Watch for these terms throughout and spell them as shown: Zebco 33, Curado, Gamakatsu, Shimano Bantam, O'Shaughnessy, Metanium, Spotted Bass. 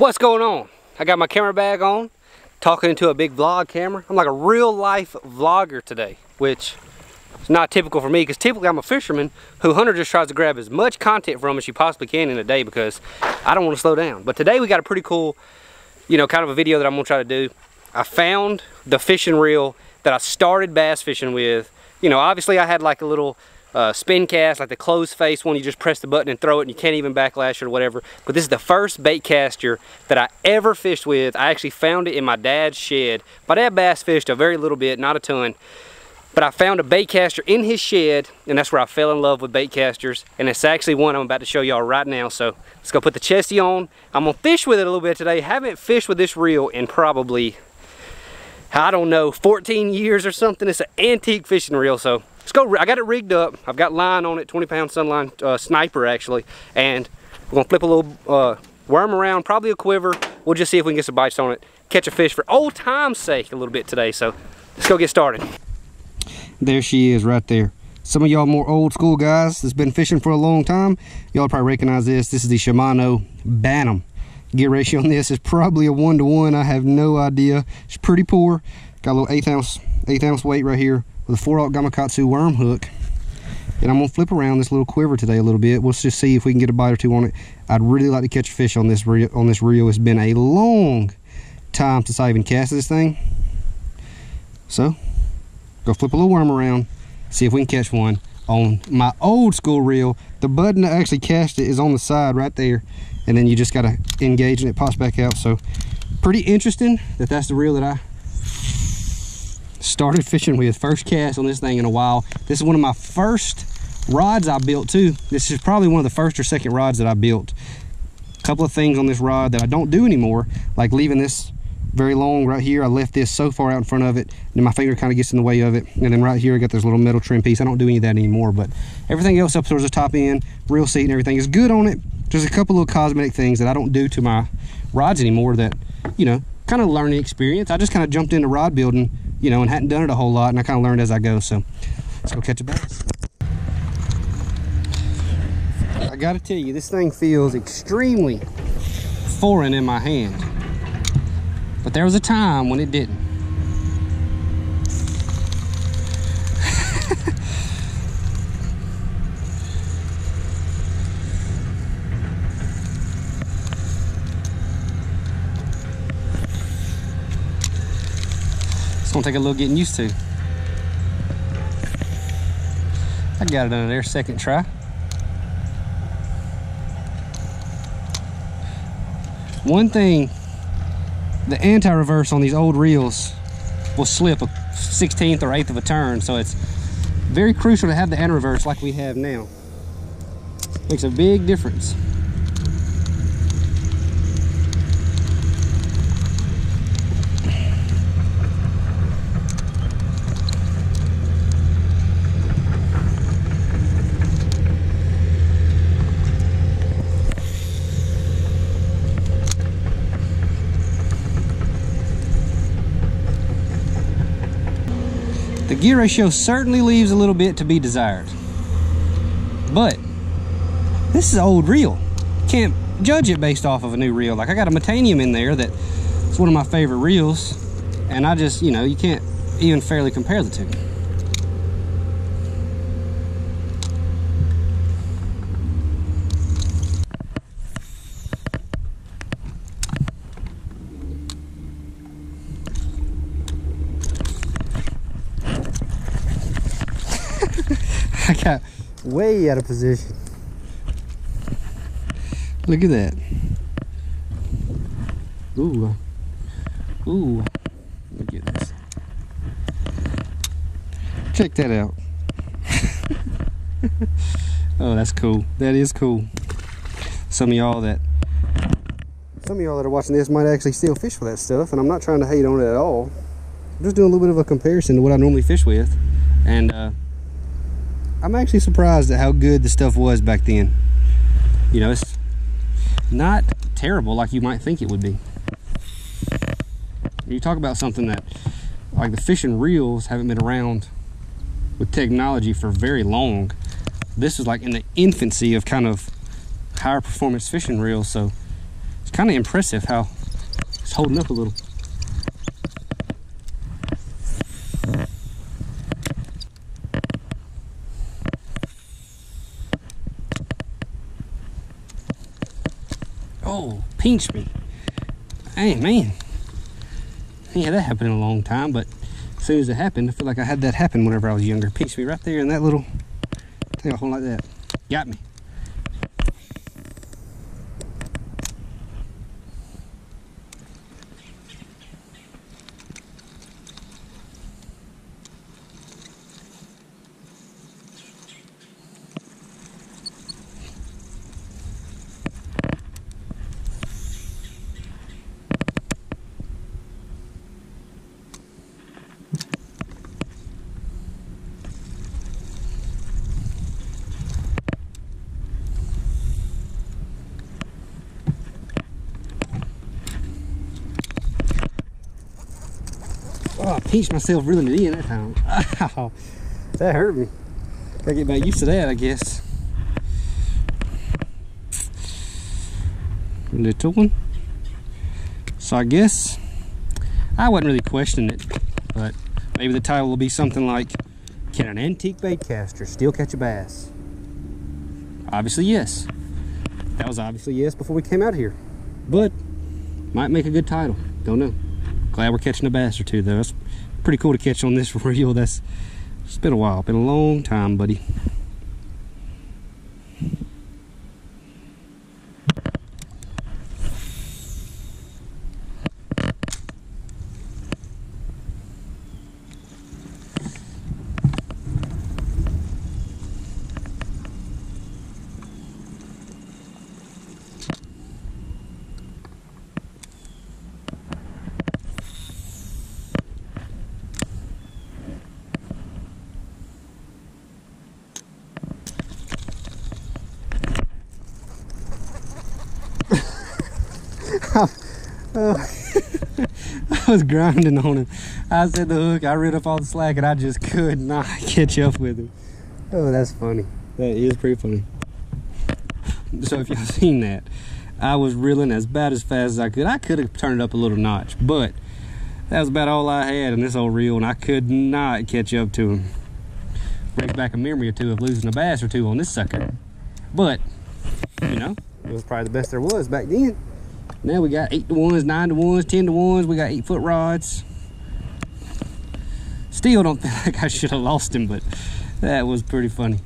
What's going on? I got my camera bag on, talking into a big vlog camera. I'm like a real life vlogger today, which is not typical for me, because typically I'm a fisherman who Hunter just tries to grab as much content from as you possibly can in a day because I don't want to slow down. But today we got a pretty cool, you know, kind of a video that I'm gonna try to do. I found the fishing reel that I started bass fishing with. You know, obviously I had like a little spin cast, like the closed face one, you just press the button and throw it and you can't even backlash it or whatever. But this is the first bait caster that I ever fished with. I actually found it in my dad's shed. My dad bass fished a very little bit, not a ton. But I found a bait caster in his shed, and that's where I fell in love with bait casters. And it's actually one I'm about to show y'all right now. So let's go put the chesty on. I'm gonna fish with it a little bit today. Haven't fished with this reel in probably, I don't know, 14 years or something. It's an antique fishing reel, so let's go. I got it rigged up. I've got line on it, 20-pound Sunline Sniper actually, and we're gonna flip a little worm around, probably a quiver. We'll just see if we can get some bites on it, catch a fish for old time's sake a little bit today. So let's go get started. There she is right there. Some of y'all more old school guys that's been fishing for a long time, y'all probably recognize this. This is the Shimano Bantam. Gear ratio on this is probably a 1-to-1. I have no idea. It's pretty poor. Got a little 8-ounce weight right here with a 4/0 Gamakatsu worm hook. And I'm gonna flip around this little quiver today a little bit. We'll just see if we can get a bite or two on it. I'd really like to catch a fish on this reel. It's been a long time since I even cast this thing. So go flip a little worm around, see if we can catch one on my old school reel. The button that actually cast it is on the side right there. And then you just gotta engage and it pops back out. So pretty interesting that that's the reel that I started fishing with. First cast on this thing in a while. This is one of my first rods I built too. This is probably one of the first or second rods that I built. A couple of things on this rod that I don't do anymore, like leaving this very long right here. I left this so far out in front of it, and my finger kind of gets in the way of it. And then right here, I got this little metal trim piece. I don't do any of that anymore, but everything else up towards the top end, reel seat and everything is good on it. There's a couple little cosmetic things that I don't do to my rods anymore that, you know, kind of learning experience. I just kind of jumped into rod building, you know, and hadn't done it a whole lot, and I kind of learned as I go. So let's go catch a bass. I gotta tell you, this thing feels extremely foreign in my hand. But there was a time when it didn't. It's gonna take a little getting used to. I got it under there second try. One thing, the anti-reverse on these old reels will slip a 16th or 1/8 of a turn, so it's very crucial to have the anti-reverse like we have now. Makes a big difference. The gear ratio certainly leaves a little bit to be desired, but this is an old reel. Can't judge it based off of a new reel. Like I got a Metanium in there that it's one of my favorite reels, and I just, you know, you can't even fairly compare the two. I got way out of position. Look at that. Ooh. Ooh. Look at this. Check that out. Oh, that's cool. That is cool. Some of y'all that are watching this might actually still fish for that stuff, and I'm not trying to hate on it at all. I'm just doing a little bit of a comparison to what I normally fish with, and I'm actually surprised at how good the stuff was back then. You know, it's not terrible like you might think it would be. You talk about something that, like the fishing reels haven't been around with technology for very long. This is like in the infancy of kind of higher performance fishing reels, so It's kind of impressive how it's holding up a little. Oh, pinched me. Hey, man. I ain't had that happen in a long time, but as soon as it happened, I feel like I had that happen whenever I was younger. Pinched me right there in that little thing, holding like that. Got me. Oh, I pinched myself really in the end that time. Oh, that hurt me. Gotta get back used to that, I guess. Little one. So I guess I wasn't really questioning it, but maybe the title will be something like, can an antique baitcaster still catch a bass? Obviously yes. That was obviously yes before we came out here. But might make a good title. Don't know. Glad we're catching a bass or two though. That's pretty cool to catch on this reel. That's, it's been a while, been a long time, buddy. I was grinding on him. I set the hook, I rid up all the slack, and I just could not catch up with him. Oh, that's funny. That is pretty funny. So if y'all seen that, I was reeling as bad as fast as I could. I could have turned it up a little notch, but that was about all I had in this old reel, and I could not catch up to him. Brings back a memory or two of losing a bass or two on this sucker. But, you know, it was probably the best there was back then. Now we got 8-to-1s, 9-to-1s, 10-to-1s. We got 8-foot rods. Still don't feel like I should have lost him, but that was pretty funny.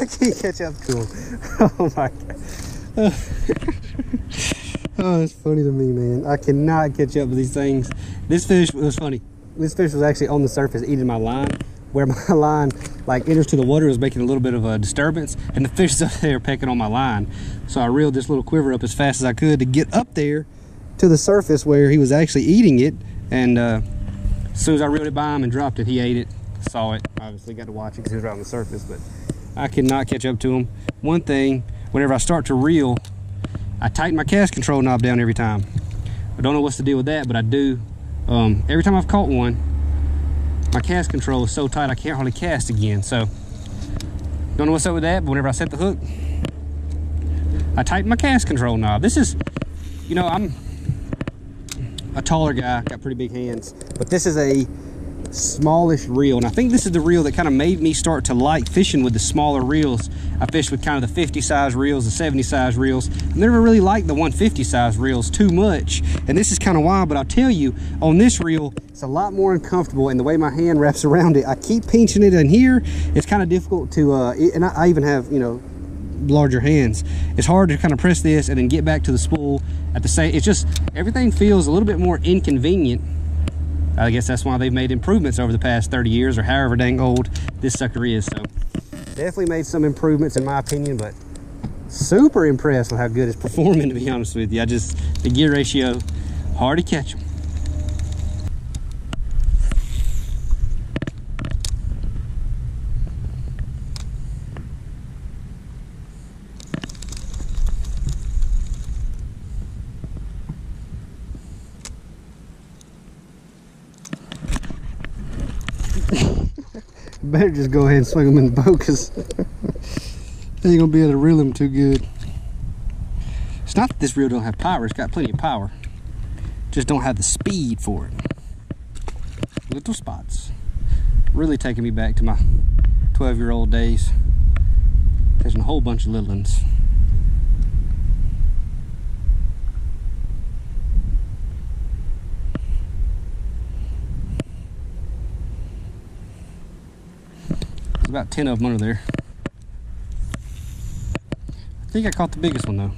I can't catch up to him. Oh my God. Oh, that's funny to me, man. I cannot catch up with these things. This fish was funny. This fish was actually on the surface eating my line. Where my line like enters to the water was making a little bit of a disturbance, and the fish is up there pecking on my line. So I reeled this little quiver up as fast as I could to get up there to the surface where he was actually eating it. And as soon as I reeled it by him and dropped it, he ate it. Saw it. Obviously got to watch it because he was right on the surface, but I could not catch up to him. One thing, whenever I start to reel, I tighten my cast control knob down every time. I don't know what's the deal with that, but I do. Every time I've caught one, my cast control is so tight I can't hardly cast again. So, don't know what's up with that, but whenever I set the hook, I tighten my cast control knob. This is, you know, I'm a taller guy, got pretty big hands, but this is a smallish reel, and I think this is the reel that kind of made me start to like fishing with the smaller reels. I fished with kind of the 50 size reels, the 70 size reels. I never really liked the 150 size reels too much, and this is kind of why. But I'll tell you, on this reel it's a lot more uncomfortable, and the way my hand wraps around it, I keep pinching it in here. It's kind of difficult to and I even have, you know, larger hands. It's hard to kind of press this and then get back to the spool at the same. It's just everything feels a little bit more inconvenient. I guess that's why they've made improvements over the past 30 years or however dang old this sucker is. So definitely made some improvements in my opinion, but super impressed with how good it's performing, to be honest with you. I just, the gear ratio, hard to catch them. Better just go ahead and swing them in the boat, because they ain't gonna be able to reel them too good. It's not that this reel don't have power, it's got plenty of power. Just don't have the speed for it. Little spots. Really taking me back to my 12-year-old days. There's a whole bunch of little ones. There's about 10 of them under there. I think I caught the biggest one though.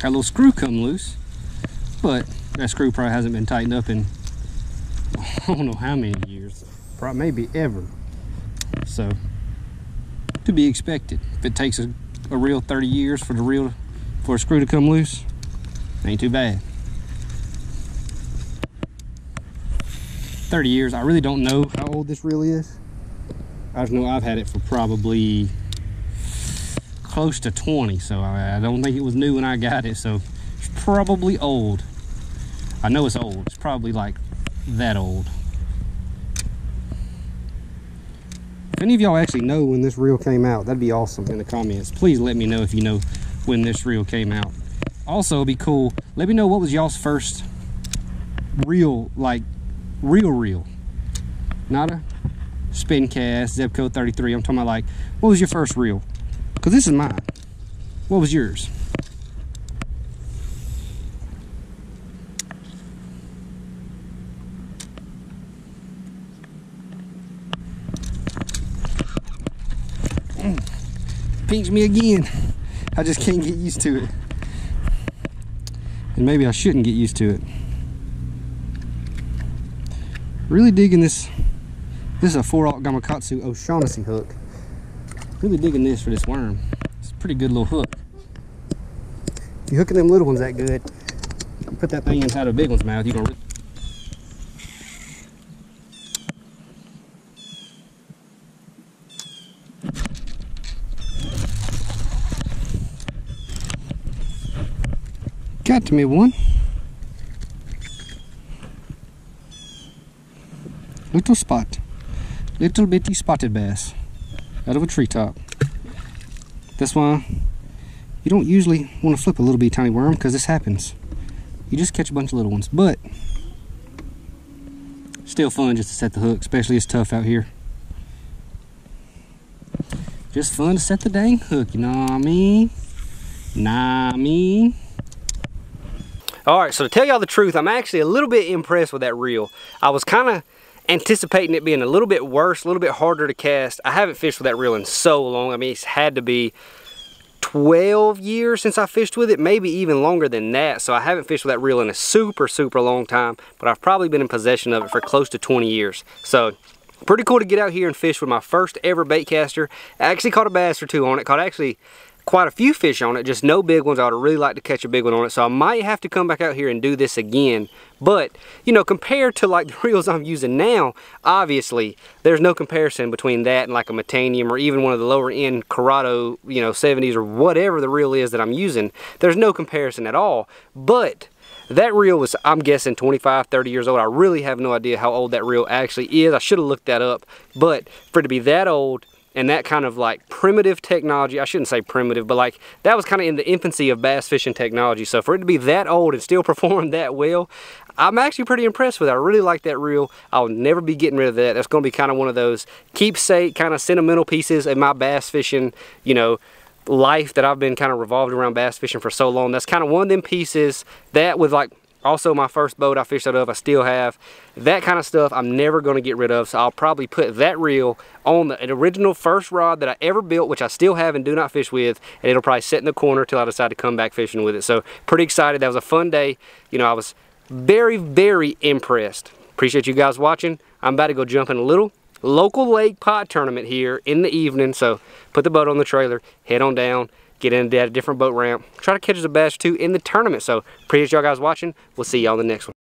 Got a little screw come loose, but that screw probably hasn't been tightened up in I don't know how many years, probably maybe ever. So to be expected. If it takes a reel 30 years for a screw to come loose, ain't too bad. 30 years. I really don't know how old this reel is. I just know I've had it for probably close to 20, so I don't think it was new when I got it, so it's probably old. I know it's old. It's probably like that old. If any of y'all actually know when this reel came out, that'd be awesome in the comments. Please let me know if you know when this reel came out. Also, it'd be cool, let me know what was y'all's first reel, like reel. Not a spin cast, Zebco 33. I'm talking about like, what was your first reel? Because this is mine. What was yours? Pinch me again. I just can't get used to it. And maybe I shouldn't get used to it. Really digging this. This is a 4/0 Gamakatsu O'Shaughnessy hook. Really digging this for this worm. It's a pretty good little hook. If you're hooking them little ones that good, put that thing inside of a big one's mouth, you're gonna. Got to me one. Little spot. Little bitty spotted bass. Out of a treetop. That's why you don't usually want to flip a little bitty tiny worm, because this happens. You just catch a bunch of little ones, but still fun just to set the hook, especially it's tough out here. Just fun to set the dang hook, you know what I mean? Alright, so to tell y'all the truth, I'm actually a little bit impressed with that reel. I was kind of anticipating it being a little bit worse, a little bit harder to cast. I haven't fished with that reel in so long. I mean, it's had to be 12 years since I fished with it, maybe even longer than that. So I haven't fished with that reel in a super long time, but I've probably been in possession of it for close to 20 years. So pretty cool to get out here and fish with my first ever baitcaster. I actually caught a bass or two on it, caught actually quite a few fish on it, just no big ones. I would really like to catch a big one on it, so I might have to come back out here and do this again. But you know, compared to like the reels I'm using now, obviously there's no comparison between that and like a Metanium or even one of the lower end Curado, you know, 70s or whatever the reel is that I'm using. There's no comparison at all. But that reel was, I'm guessing, 25, 30 years old. I really have no idea how old that reel actually is. I should have looked that up. But for it to be that old and that kind of like primitive technology, I shouldn't say primitive, but like that was kind of in the infancy of bass fishing technology. So for it to be that old and still perform that well, I'm actually pretty impressed with it. I really like that reel. I'll never be getting rid of that. That's going to be kind of one of those keepsake, kind of sentimental pieces in my bass fishing, you know, life that I've been kind of revolved around bass fishing for so long. That's kind of one of them pieces that with like, also my first boat I fished out of, I still have. That kind of stuff I'm never going to get rid of, so I'll probably put that reel on the original first rod that I ever built, which I still have and do not fish with, and it'll probably sit in the corner till I decide to come back fishing with it. So pretty excited. That was a fun day. You know, I was very impressed. Appreciate you guys watching. I'm about to go jump in a little local lake pot tournament here in the evening, so put the boat on the trailer, head on down, get in that different boat ramp, try to catch the best too in the tournament. So appreciate y'all guys watching. We'll see y'all in the next one.